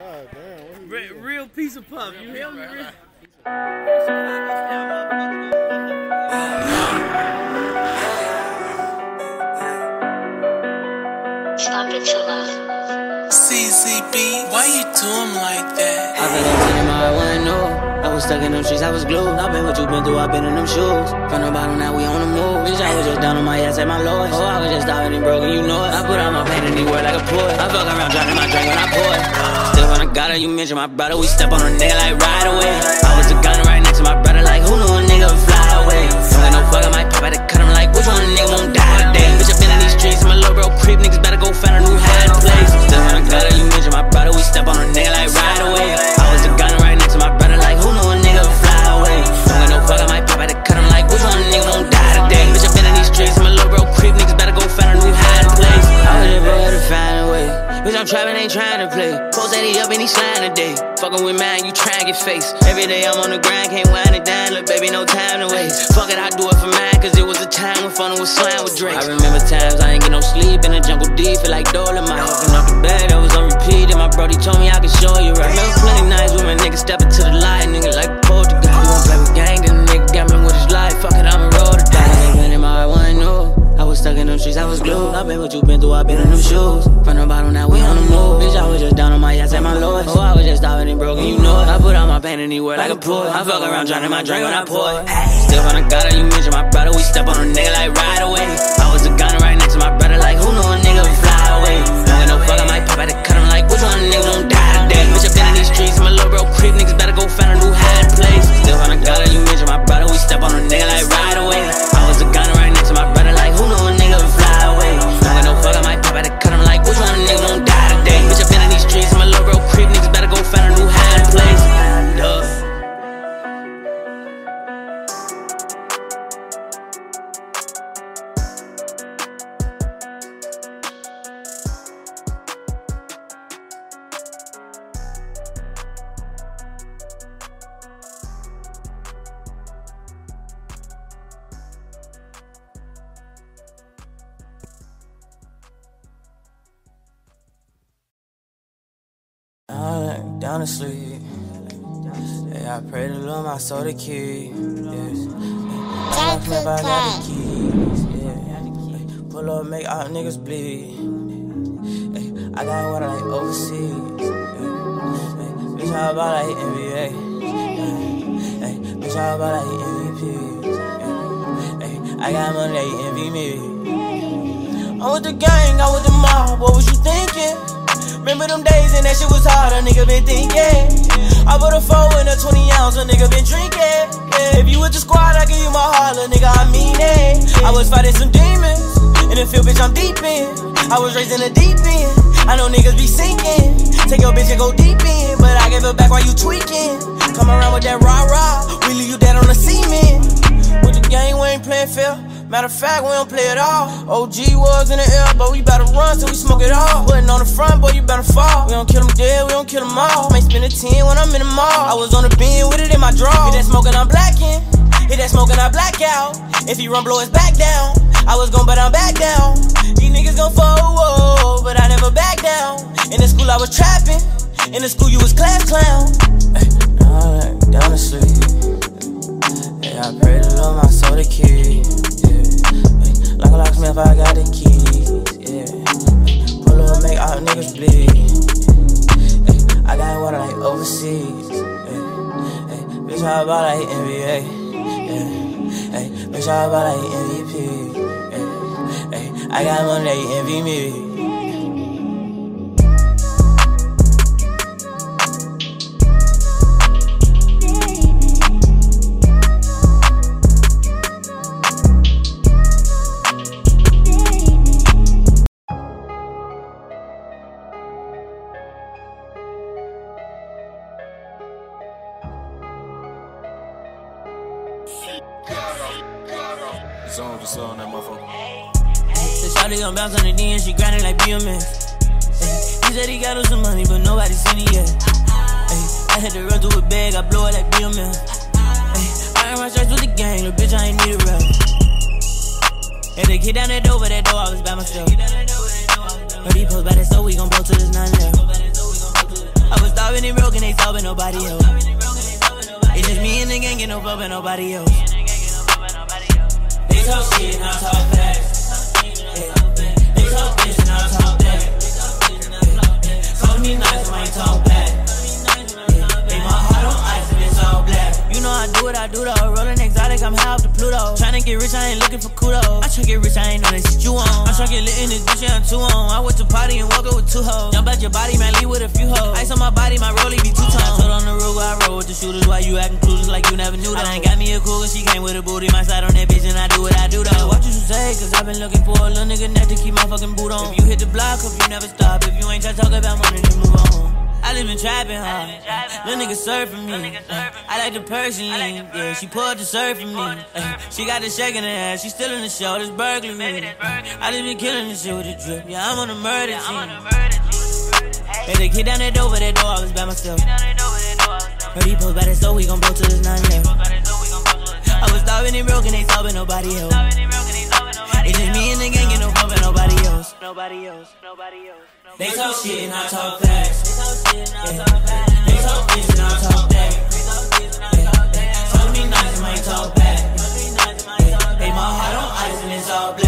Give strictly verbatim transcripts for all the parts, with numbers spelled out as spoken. God damn. Re doing? Real piece of puff. You hear me? Right, right. C Z B, why you do him like that? I've been up to the mile, I wasn't new. I was stuck in them streets, I was glued. I've been what you been through, I've been in them shoes. From the bottom, now we on the move. Bitch, I was just down on my ass at my lowest. Oh, I was just down and broken, you know it. I put on my pain and he wore like a ploy. I fuck around, drowning my drink when I pour it. Still when I got her, you mention my brother. We step on a nigga like right away. I was a gun right next to my brother, like who knew a nigga would fly away? Fucking no fuck, I might pop at the cut him like which one nigga won't die today? Bitch, I've been in these streets, my little bro creep, niggas better go find a new hiding place. Still when I got her, you mention my brother. We step on a nigga like right away. I was a gun right next to my brother, like who knew a nigga would fly away? Fucking no fuck, I might pop at the cut him like which one nigga won't die today? Bitch, I've been in these streets, my little bro creep, niggas better go find a new hiding place. I was just bored to find a way. Bitch, I'm trapping, ain't trying to play. Post that he up and he sliding today. Fucking with mine, you try and get faced. Every day I'm on the grind, can't wind it down. Look, baby, no time to waste. Fuck it, I do it for mine, cause it was a time when fun was slime with drinks. I remember times I ain't get no sleep in the jungle deep, feel like Dolomite. Open up the bed, that was on repeat, and my brody told me I could show you right. Remember plenty nights when my nigga step into the light, nigga like poltergeist. You won't play with gang, then the nigga got me with his life. Fuck it, I'ma roll the dice. Been in my one new. I was stuck in them streets, I was glued. I've been what you been through, I've been in them shoes. From the bottom, now we on the move. Bitch, I was just down on my ass at my lowest. Oh, I was just starving and broken, you know it. I put out my pain and he worked like a ploy. I fuck around drowning my drink when I pour it. Still when I got her, you mention my brother. We step on a nigga like right away. I was a gun right next to my brother, like who knew a nigga would fly away? Knowing no fuck, I might pop at the cut him like which one nigga don't die today? Bitch, I've been in these streets, my little bro creep, niggas better go find a new hiding place. Still when I got her, you mention my brother. We step on a nigga like right away. I was a gun right next to my brother, like who knew a nigga would fly away? Knowing no fuck, I might pop at the cut him like which one nigga don't die today? Bitch, I've been in these streets, my little bro creep, niggas better go find a new hiding place. Duh. Down to sleep. Yeah, I pray to Lord my soul to keep. Yes. I don't care about all the keys. Yeah. Pull up, make all niggas bleed. Ay, I got what I like overseas. Ay, bitch, how about I hit N B A? Ay, bitch, how about I hit M V P? I got money, they envy me. I'm with the gang, I'm with the mob. What was you thinking? Remember them days and that shit was hard, a nigga been thinking. I put a four in a twenty ounce, a nigga been drinking. If you with the squad, I give you my heart, a nigga, I mean it. I was fighting some demons, in the field, bitch, I'm deep in. I was raised in the deep end, I know niggas be sinking. Take your bitch and go deep in, but I give it back while you tweaking. Come around with that rah-rah, we leave you dead on the cement. With the gang, we ain't playing fair. Matter of fact, we don't play at all. O G was in the air, but we better run till we smoke it all. Putting on the front, boy, you better fall. We don't kill them dead, we don't kill them all. Might spend a ten when I'm in the mall. I was on the bin with it in my draw. Hit that smoke and I'm blacking. Hit that smoke and I black out. If he run, blow his back down. I was gon' but I'm back down. These niggas gon' fall, but I never back down. In the school I was trapping. In the school you was class clown. Ay, now I'm down to sleep. Yeah, I pray to Lord my soul to keep. Like a locksmith, I got the keys, yeah. Pull up, make all niggas bleed. Ay, I got what I like overseas. Ay, ay, bitch, how about I hit N B A? Yeah. Ay, bitch, how about I hit M V P? Ay, ay, I got money, they envy me. I'm bouncing on the D and she grinding like B M F. Ay, he said he got him some money, but nobody seen it yet. Ay, I had to run through a bag, I blow it like B M F. Ay, I ain't run strikes with the gang, the bitch I ain't need a rep. Had to get down that door, but that door I was by myself. But he posed by that so we gon' blow till there's none left. I was fuck with nobody else. It's just me and the gang, get no fuck with nobody else. They talk shit and I talk fast. They talk bitch and I talk back. Call me nice, I ain't talk back. Make my heart on ice and it's all black. You know I do what I do though. Rolling exotic, I'm high off the Pluto. Tryna get rich, I ain't looking for kudos. I try get rich, I ain't know that shit you on. I try get lit in this bitch, yeah, I'm too on. I went to party and walk up with two hoes. Jump out your body, man, leave with a few hoes. Ice on my body, my rollie be two-tone. Told on the road where I roll with the shooters. Why you acting clueless like you never knew that? I ain't got me a cougar, she came with a booty. My slide on that bitch and I do what I do though. Watch what you say, cause I've been looking for a little nigga neck to keep my fucking boot on. If you hit the block, hope you never stop. If you ain't try to talk about money, just move on. I live in trapping hard. Little nigga surfing me. Nigga uh, me. I like the Persian lean. Like yeah, she poured the surf for me. Uh, she got the shake in her ass. She still in the show. This burglary. I just be killing this shit with the drip. Yeah, I'm on the murder yeah, team. Hey, they kick down that door, but that door I was by myself. But he posed by that door, we gon' blow to this nine left. I was starving and broke and they solving nobody else. It's just me and the gang, get no fuck with nobody else. Nobody else. Nobody else. They talk shit and I talk facts. They talk shit and I yeah. talk facts. They talk bitch and I talk back. They talk bitch and I yeah. talk back. Told me nice and I ain't talk back. They my heart on ice and it's all black.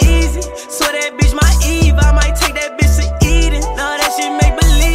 Easy, so that bitch my Eve, I might take that bitch to Eden. Now that shit make believe.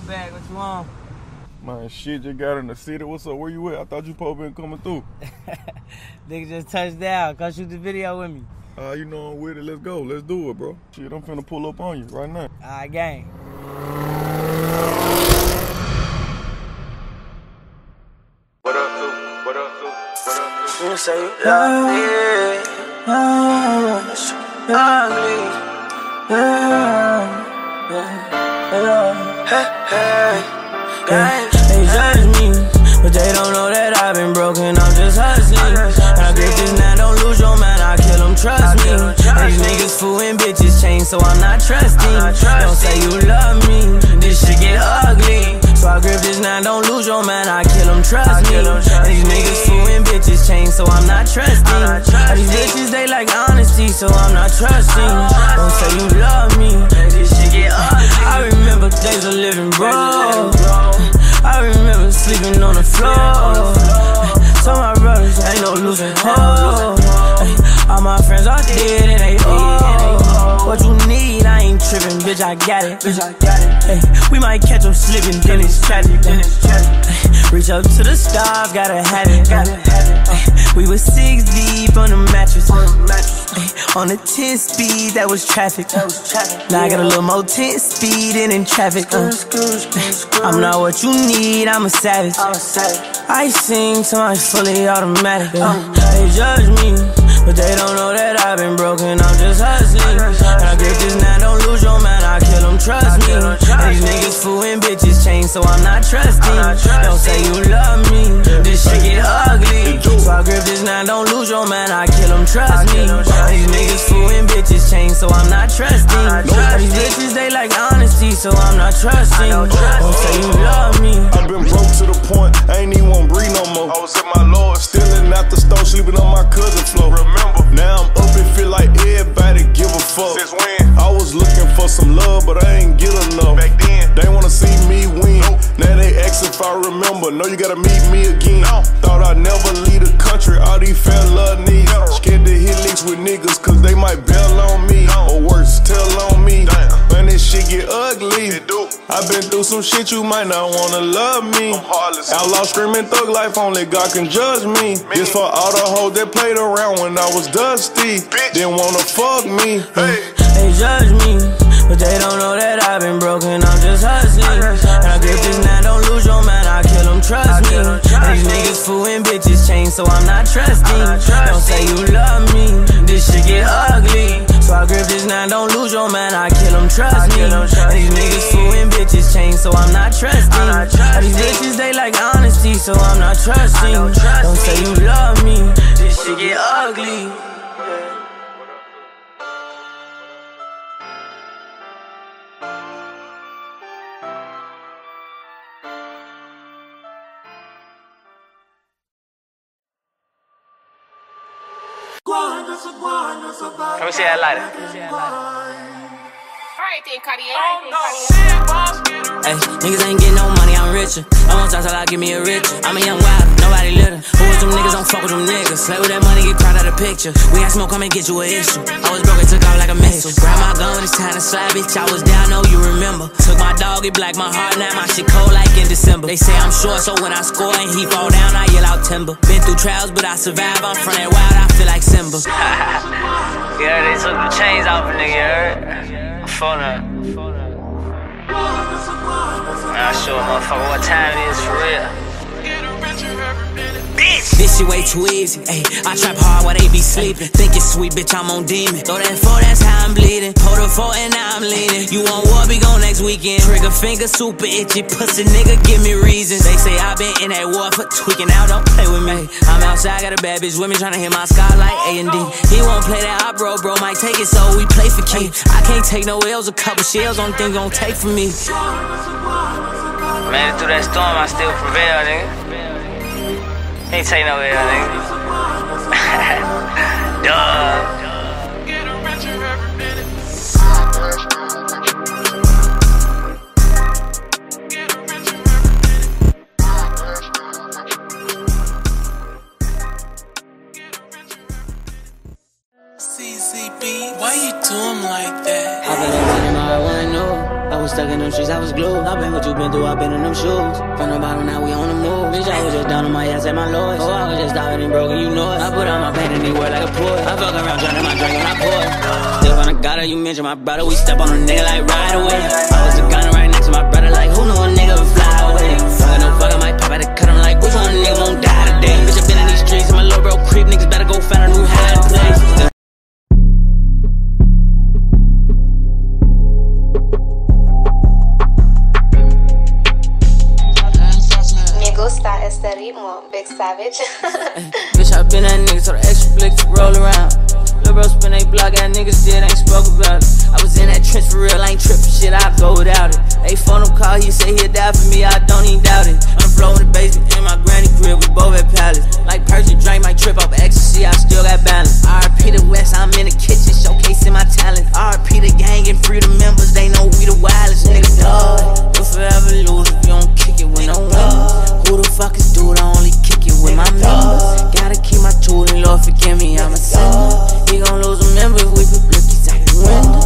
your bag. What you want? Man, shit, just got in the city. What's up? Where you at? I thought you probably been coming through. Nigga just touched down. Come shoot the video with me. Uh, you know I'm with it. Let's go. Let's do it, bro. Shit, I'm finna pull up on you right now. All right, gang. What up, Sue? What up, Sue? What up, Sue? You say you love me. Oh, yeah. Ugly. Yeah. Yeah. Yeah. Hey, hey. Yeah. They judge me, but they don't know that I've been broken. I'm just hustling. And I grip this now, don't lose your mind. I kill them, trust me. These niggas fooling bitches change, so I'm not trusting. Don't say you love me, this shit get ugly. So I grip this now, don't lose your mind. I kill them, trust me. These niggas fooling bitches change, so I'm not trusting. These bitches they like honesty, so I'm not trusting. Don't say you love me, this shit get ugly. I remember days of living broke. I remember sleeping on the floor. So my brothers ain't no losing hope. All my friends are dead and they old. What you need, I ain't tripping, bitch, I got it. We might catch them slipping, then it's tragic. Reach up to the stars, gotta have it. We were six deep on the mattress. On the ten speed, that was traffic. Now I got a little more ten speed and in traffic. I'm not what you need, I'm a savage. I sing so I'm fully automatic. They judge me, but they don't know that I've been broken. I'm just hustling. And I grip this now, don't lose your mind. I kill them, trust me. These niggas fooling bitches change, so I'm not trusting. Don't say you love me, this shit get ugly. So I grip this now, don't lose your mind. I kill them, trust me. These niggas fooling bitches change, so I'm not trusting. These bitches they like honesty, so I'm not trusting. Don't say you love me. I've been broke to the point I ain't even wanna breathe no more. I was at my lowest, stealing out the store, sleeping on my cousin's floor. Remember, now I'm up and feel like everybody give a fuck. Since when? I was looking for some love, but I ain't get enough. Back then, they wanna see me win. Nope. Now they ask if I remember. No, you gotta meet me again. No. Thought I'd never leave the country. All these fella need. No. Scared to hit licks with niggas, cause they might bail on me. No. Or worse, tell on me. Damn. Man, this shit get ugly. I've been through some shit, you might not wanna love me. Outlaw screaming thug life, only God can judge me. me. This for all the hoes that played around when I was dusty. Bitch. Didn't wanna fuck me. Hey. They judge me, but they don't know that I've been broken. I'm just hustling. And I grip this now, don't lose your mind. I kill them, trust me. These niggas fooling bitches change, so I'm not trusting. Don't say you love me, this shit get ugly. So I grip this now, don't lose your mind. I kill them, trust me. These niggas fooling bitches change, so I'm not trusting. These bitches they like honesty, so I'm not trusting. Don't say you love me, this shit get ugly. Let me see that lighter. Hey, niggas ain't getting no money, I'm richer. I won't talk till I give me a rich. I'm a young wild, nobody little. Who is them niggas, don't fuck with them niggas. Play with that money, get caught out of the picture. We had smoke, come and get you an issue. I was broke, it took off like a missile. Grab my gun, it's time to slide, bitch. I was down, no, you remember. Took my dog, it black, my heart, now my shit cold like in December. They say I'm short, so when I score and he fall down, I yell out timber. Been through trials, but I survived, I'm from that wild, I feel like Simba. Yeah, they took the chains off a nigga, heard? I'm phone up. I'm sure motherfucker what time it is for real. Bitch, this shit way too easy, ayy. I trap hard while they be sleeping. Think it's sweet, bitch, I'm on demon. Throw that four, that's how I'm bleeding. Hold the four and now I'm leaning. You want war, be gone next weekend. Trigger finger, super itchy. Pussy nigga, give me reasons. They say I been in that war for tweaking out, don't play with me. I'm outside, got a bad bitch with me, tryna hit my sky like A and D. He won't play that I bro, bro, might take it, so we play for keeps. I can't take no L's, a couple shells, only thing gon' take from me. Man, through that storm, I still prevail, nigga. Ain't take no L, nigga. Duh. Get a richer every minute. Get a richer every minute. C C B, why you do him like that? I've been in my window. I was stuck in them streets, I was glued. I've been what you been through, I've been in them shoes. From the bottom, now we on the move. Bitch, I was just down on my ass at my lowest. Oh, I was just tired and broken, you know it. I put on my pain and it worked like a ploy. I fuck around, drowning my drink and I pour it. Still when I got her, you mentioned my brother. We step on a nigga like right away. I was the gunner right next to my brother, like who knew a nigga would fly away? Fuckin' no fucker, might pop out the cut, I'm like, which one nigga won't die today? Bitch, I been in these streets, and my little bro creep, niggas better go find a new hiding place. Big savage. Ay, bitch, I been that nigga, so the extra flicks roll around. Lil' bro spin they block, that nigga shit ain't spoke about it. I was in that trench for real, I ain't trippin' shit, I go without it. They phone him call, he say he'll die for me, I don't even doubt it. I'm blowin' the basement in my granny crib, we both at Palace. Like Persian drink, might trip off ecstasy, I still got balance. R I P the West, I'm in the kitchen, showcasing my talent. R I P the gang and free the members, they know we the wildest. Nigga, dog, we'll forever lose if you don't kick it with no winners. Who the fuck is dude? I only kick it with my members. Gotta keep my tool and Lord forgive me, I'm a sinner. He gon' lose a member if we put blickies out the window.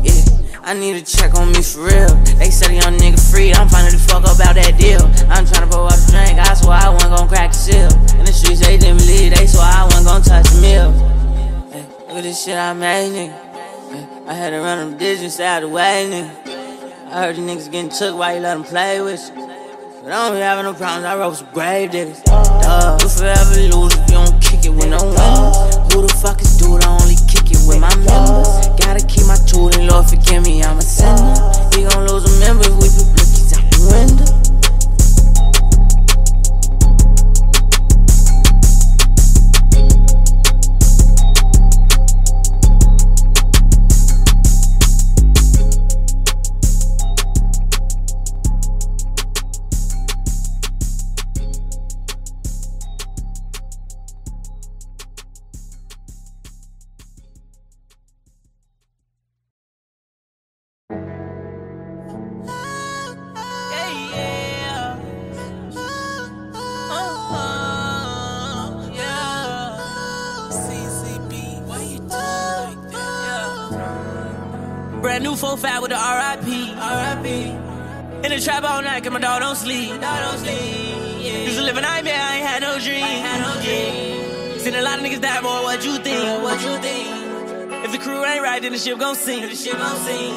Yeah, I need a check on me for real. They said a young nigga free, I'm finna the fuck up about that deal. I'm tryna blow up the drink, I swear I wasn't gon' crack the seal. In the streets they didn't believe, they swear I wasn't gon' touch the meal. Hey, look at this shit I made, nigga. Hey, I had to run them digits out the way, nigga. I heard the niggas getting took while you let them play with you. But I don't be having no problems, I roll some grave diggers. Duh, you forever lose if you don't kick it with no winners. Who the fuck is dude? I only kick it with my members. Gotta keep my tool and Lord forgive me, I'm a sinner. We gon' lose a member if we put blickies out the window. four five with the R I P. R I P. In the trap all night, cause my dog don't sleep. Dog don't sleep. Yeah. Used to live a nightmare, I ain't had no dream. Had no dream. Seen a lot of niggas die, boy. What you think? Yeah, what you think? If the crew ain't right, then the ship gon' sink. The ship gon' sink.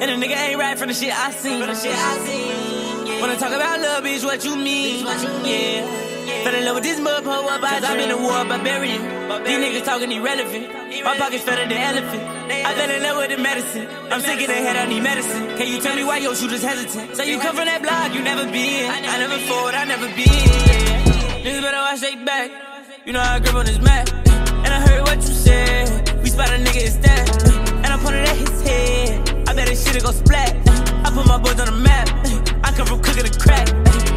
And the nigga ain't right from the shit I seen. From the shit I seen. Yeah. Wanna talk about love, bitch? What you mean? Bitch, what you mean? Yeah. Yeah. Fell in love with this mud pole up. I I'm in the war, barbarian. barbarian. These niggas talking irrelevant. irrelevant. My pockets fatter than elephant. I fell in love with the medicine. I'm sick in the head, I need medicine. Can you tell me why your shooters hesitant? So you come from that block, you never been. I never forward, I never been. Niggas better watch they back. You know I grip on this map. And I heard what you said. We spot a nigga instead. And I pointed at his head. I bet this shit'll go splat. I put my boys on the map. I come from cooking the crack.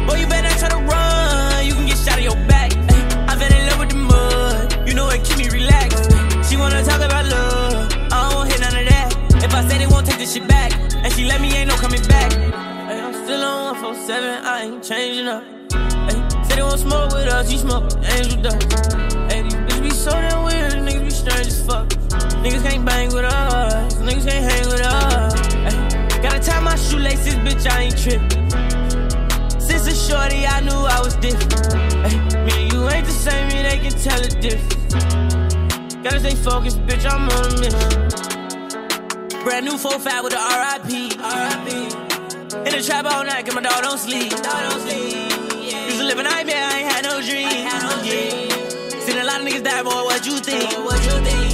Boy, you better not try to run. You can get shot in your back. I fell in love with the mud. You know it keep me relaxed. She wanna talk about love. I don't hit none of that. If I say they won't take this shit back, and she let me, ain't no coming back. Ay, I'm still on one four seven, I ain't changing up. Ay, say they won't smoke with us, you smoke angel dust. Ay, these bitches be so damn weird, niggas be strange as fuck. Niggas can't bang with us, niggas can't hang with us. Ay, gotta tie my shoelaces, bitch, I ain't trippin'. Since a shorty, I knew I was different. Ay, me and you ain't the same, and they can tell the difference. Gotta stay focused, bitch, I'm on a mission. Brand new four five with the R I P. R I P. In the trap all night, cause my dog don't sleep. Dog don't sleep. Yeah. Used to live a nightmare, I ain't had no dream. Had no dream. Yeah. Seen a lot of niggas die, boy, what you think? Boy, what you think?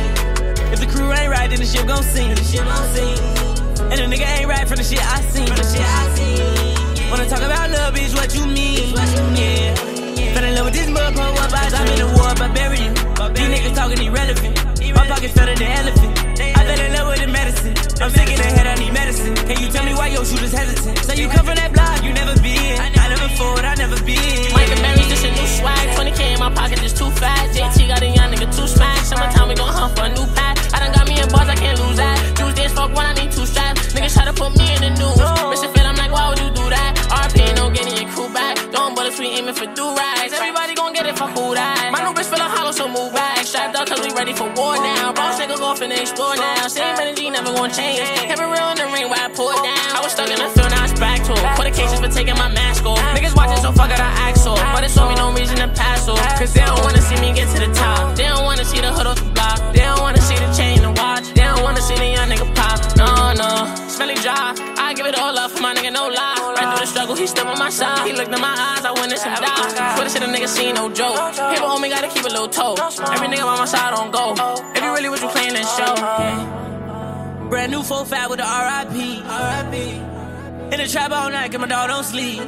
If the crew ain't right, then the ship gon' sink. The ship gon' sink. And the nigga ain't right from the shit I seen. From the shit I seen. Yeah. Wanna talk about love, bitch, what you mean? Bitch, what you mean? Yeah. Fell in love with this mud, pole up, I'm in the war, barbarian. These niggas talking irrelevant. My pockets fatter than elephant. I fell in love with the medicine. I'm sick in the head, I need medicine. Can you tell me why your shooters hesitant? So you come from that block, you never been. I never forward, I never been. Michael Berry's just a new swag. twenty K in my pocket, just two fives. J T got a young nigga, two smash. Summertime, we gon' hunt for a new pack. I done got me in bars, I can't lose that. Tuesdays, fuck one, I need two straps. Niggas try to put me in the news. Bitch, feel I'm like, why would you do that? R P don't get in your crew back. Don't bullets, we aiming for do rides. Everybody gon' get it for who that. My new bitch feelin' hollow, so move back. Strapped up, cause we ready for war now. Boss niggas off and they explore now. Same energy, never gonna change. Every real in the ring where I pour down. I was stuck in the field, now it's back to it. For the cases for taking my mask off. Niggas watching, so fuck it, I act so. But it's on me, no reason to pass off. Cause they don't wanna see me get to the top. They don't wanna see the hood off the block. They don't wanna see the chain to watch. They don't wanna see the young nigga pop. No, no, smelly job. I give it all up for my nigga, no lie. Right through the struggle, he stepped on my side. He looked in my eyes, I witnessed him die. For the shit a nigga seen, no joke. People on me gotta keep a little toe. Every nigga by my side on go. If you really what you playing, then show. Yeah. Brand new full fat with the R I P. In the trap all night, 'cause my dog don't sleep.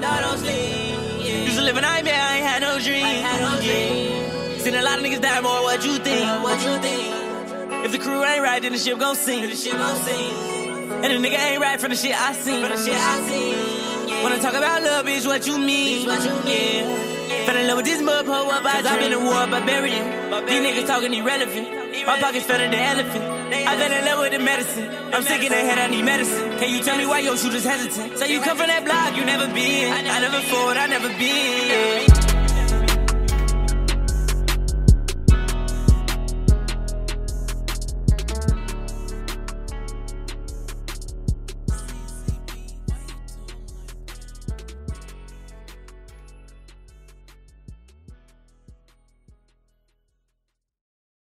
Used to live a nightmare, I ain't had no dream. Seen a lot of niggas die more, what you think? If the crew ain't right, then the ship gon' sink. And the nigga ain't right for the shit I seen. Yeah. Wanna talk about love, bitch, what you mean? What you mean? Yeah. Yeah. Fell in love with this mud, pull up, I I've been in war, barbarian. Barbarian. These niggas talking irrelevant. irrelevant. My pockets fell in the elephant. They I fell in love with the medicine. The I'm medicine. Sick in the head, I need medicine. Can you tell me why your shooters hesitant? So you come from that block, you never been. I never, I never fought, I never been.